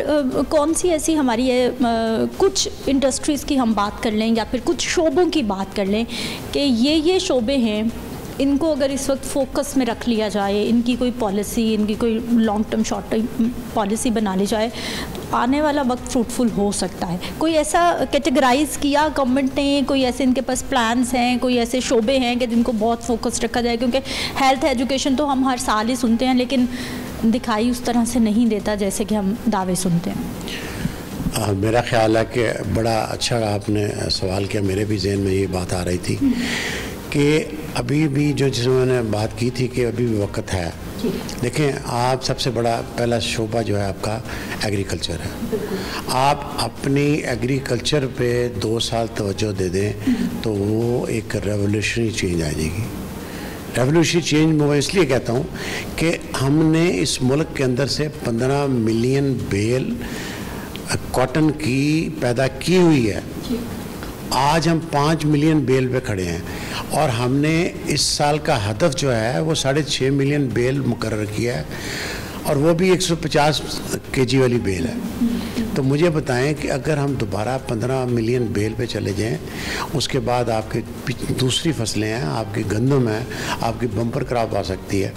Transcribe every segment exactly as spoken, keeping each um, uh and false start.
Sir कौन सी ऐसी हमारी है, आ, कुछ इंडस्ट्रीज़ की हम बात कर लें या फिर कुछ शोबों की बात कर लें कि ये ये शोबे हैं, इनको अगर इस वक्त फोकस में रख लिया जाए, इनकी कोई पॉलिसी, इनकी कोई long term short term policy बना ली जाए तो आने वाला वक्त फ्रूटफुल हो सकता है। कोई ऐसा कैटेगराइज़ किया गवर्नमेंट ने, कोई ऐसे इनके पास प्लान्स हैं, कोई ऐसे शोबे हैं कि जिनको बहुत फोकस रखा जाए? क्योंकि हेल्थ एजुकेशन तो हम हर साल ही सुनते हैं लेकिन दिखाई उस तरह से नहीं देता जैसे कि हम दावे सुनते हैं। आ, मेरा ख्याल है कि बड़ा अच्छा आपने सवाल किया, मेरे भी जहन में ये बात आ रही थी कि अभी भी जो जिसमें मैंने बात की थी कि अभी भी वक्त है। देखें, आप सबसे बड़ा पहला शोबा जो है आपका एग्रीकल्चर है। आप अपनी एग्रीकल्चर पे दो साल तवज्जो दे दें तो वो एक रेवोल्यूशनरी चेंज आ जाएगी। रेवोल्यूशनरी चेंज मैं इसलिए कहता हूँ कि हमने इस मुल्क के अंदर से पंद्रह मिलियन बेल कॉटन की पैदा की हुई है, आज हम पाँच मिलियन बेल पे खड़े हैं और हमने इस साल का हदफ जो है वो साढ़े छः मिलियन बेल मुकर्रर किया है और वो भी एक सौ पचास केजी वाली बेल है। तो मुझे बताएं कि अगर हम दोबारा पंद्रह मिलियन बेल पे चले जाएं, उसके बाद आपके दूसरी फसलें हैं, आपकी गंदम है, आपकी बम्पर क्रॉप आ सकती है।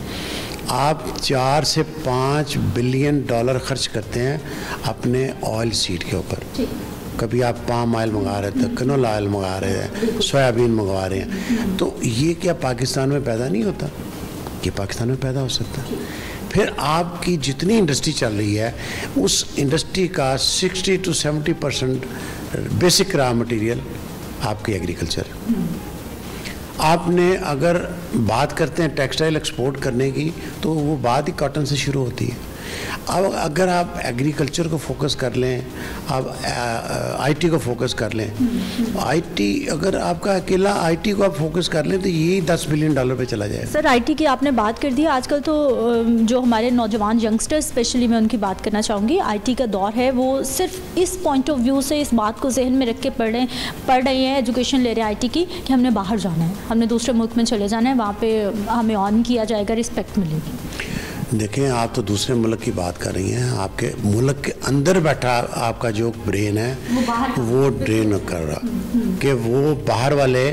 आप चार से पाँच बिलियन डॉलर खर्च करते हैं अपने ऑयल सीड के ऊपर। कभी आप पाम ऑयल मंगा रहे थे, कैनोला ऑयल मंगा रहे हैं, सोयाबीन मंगवा रहे हैं, तो ये क्या पाकिस्तान में पैदा नहीं होता? ये पाकिस्तान में पैदा हो सकता है। फिर आपकी जितनी इंडस्ट्री चल रही है उस इंडस्ट्री का sixty two seventy percent basic raw material आपकी एग्रीकल्चर है। आपने अगर बात करते हैं टेक्सटाइल एक्सपोर्ट करने की तो वो बात ही कॉटन से शुरू होती है। अब अगर आप एग्रीकल्चर को फोकस कर लें, आप आईटी को फोकस कर लें, आईटी अगर आपका अकेला आईटी को आप फोकस कर लें तो यही दस बिलियन डॉलर पे चला जाएगा। सर आईटी की आपने बात कर दी, आजकल तो जो हमारे नौजवान यंगस्टर्स स्पेशली मैं उनकी बात करना चाहूँगी, आईटी का दौर है, वो सिर्फ इस पॉइंट ऑफ व्यू से इस बात को जहन में रख के पढ़ रहे पढ़ रहे हैं, एजुकेशन ले रहे हैं आईटी की, कि हमने बाहर जाना है, हमने दूसरे मुल्क में चले जाना है, वहाँ पर हमें ऑन किया जाएगा, रिस्पेक्ट मिलेगी। देखें, आप तो दूसरे मुल्क की बात कर रही हैं, आपके मुल्क के अंदर बैठा आपका जो ब्रेन है वो ड्रेन कर रहा कि वो बाहर वाले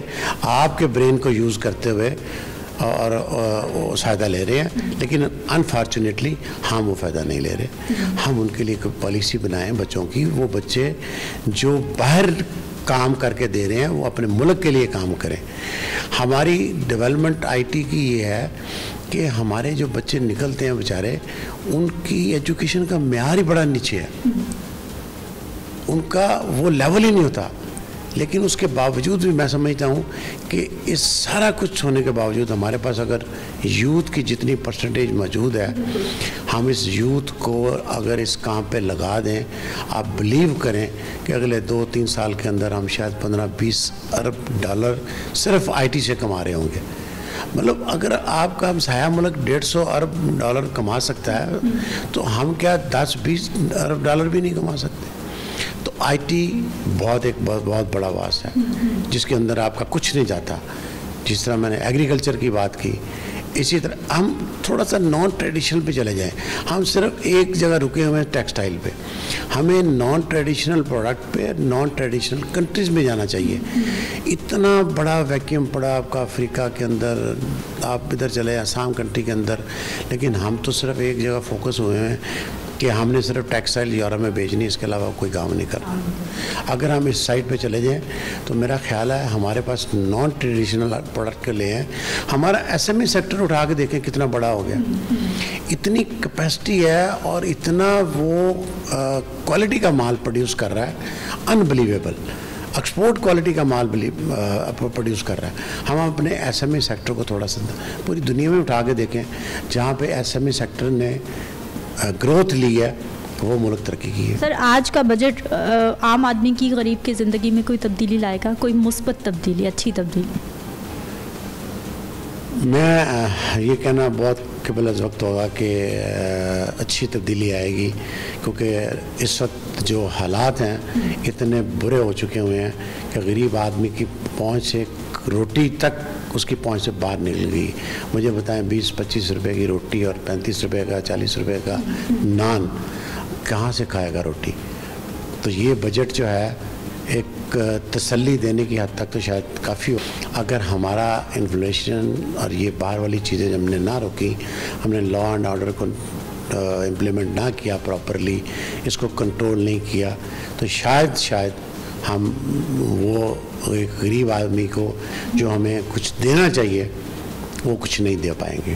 आपके ब्रेन को यूज़ करते हुए और, और फ़ायदा ले रहे हैं, लेकिन अनफॉर्चुनेटली हम वो फ़ायदा नहीं ले रहे। हम उनके लिए कोई पॉलिसी बनाएं बच्चों की, वो बच्चे जो बाहर काम करके दे रहे हैं वो अपने मुल्क के लिए काम करें। हमारी डेवलपमेंट आईटी की ये है कि हमारे जो बच्चे निकलते हैं बेचारे, उनकी एजुकेशन का म्यार ही बड़ा नीचे है, उनका वो लेवल ही नहीं होता। लेकिन उसके बावजूद भी मैं समझता हूँ कि इस सारा कुछ होने के बावजूद हमारे पास अगर यूथ की जितनी परसेंटेज मौजूद है, हम इस यूथ को अगर इस काम पे लगा दें, आप बिलीव करें कि अगले दो तीन साल के अंदर हम शायद पंद्रह बीस अरब डॉलर सिर्फ आईटी से कमा रहे होंगे। मतलब अगर आपका हमसाया मुल्क डेढ़ सौ अरब डॉलर कमा सकता है तो हम क्या दस बीस अरब डॉलर भी नहीं कमा सकते? तो आईटी बहुत एक बहुत, बहुत बड़ा वास है जिसके अंदर आपका कुछ नहीं जाता। जिस तरह मैंने एग्रीकल्चर की बात की, इसी तरह हम थोड़ा सा नॉन ट्रेडिशनल पे चले जाएं। हम सिर्फ एक जगह रुके हुए हैं, टेक्सटाइल पे। हमें नॉन ट्रेडिशनल प्रोडक्ट पे नॉन ट्रेडिशनल कंट्रीज़ में जाना चाहिए। इतना बड़ा वैक्यूम पड़ा आपका अफ्रीका के अंदर, आप इधर चले आसाम कंट्री के अंदर, लेकिन हम तो सिर्फ एक जगह फोकस हुए हैं कि हमने सिर्फ टेक्सटाइल यूरोप में बेचनी, इसके अलावा कोई काम नहीं करना। अगर हम इस साइड पे चले जाएं तो मेरा ख्याल है हमारे पास नॉन ट्रेडिशनल प्रोडक्ट के लिए हैं। हमारा एसएमई सेक्टर उठा के देखें कितना बड़ा हो गया, इतनी कैपेसिटी है और इतना वो क्वालिटी का माल प्रोड्यूस कर रहा है, अनबिलीवेबल एक्सपोर्ट क्वालिटी का माल प्रोड्यूस कर रहा है। हम अपने एसएमई सेक्टर को थोड़ा सा पूरी दुनिया में उठा के देखें, जहाँ पे एसएमई सेक्टर ने ग्रोथ ली है वो मुल्क तरक्की की है। सर आज का बजट आम आदमी की, गरीब की ज़िंदगी में कोई तब्दीली लाएगा, कोई मुस्बत तब्दीली, अच्छी तब्दीली? मैं ये कहना बहुत केवल वक्त होगा कि अच्छी तब्दीली आएगी, क्योंकि इस वक्त जो हालात हैं इतने बुरे हो चुके हुए हैं कि गरीब आदमी की पहुँच से रोटी तक उसकी पहुँच से बाहर निकल गई। मुझे बताएं बीस पच्चीस रुपए की रोटी और पैंतीस रुपए का, चालीस रुपए का नान, कहाँ से खाएगा रोटी। तो ये बजट जो है एक तसल्ली देने की हद तक तो शायद काफ़ी हो। अगर हमारा इन्फ्लेशन और ये बाहर वाली चीज़ें हमने ना रोकी, हमने लॉ एंड ऑर्डर को इम्प्लीमेंट ना किया प्रॉपरली, इसको कंट्रोल नहीं किया, तो शायद शायद हम वो एक गरीब आदमी को जो हमें कुछ देना चाहिए वो कुछ नहीं दे पाएंगे।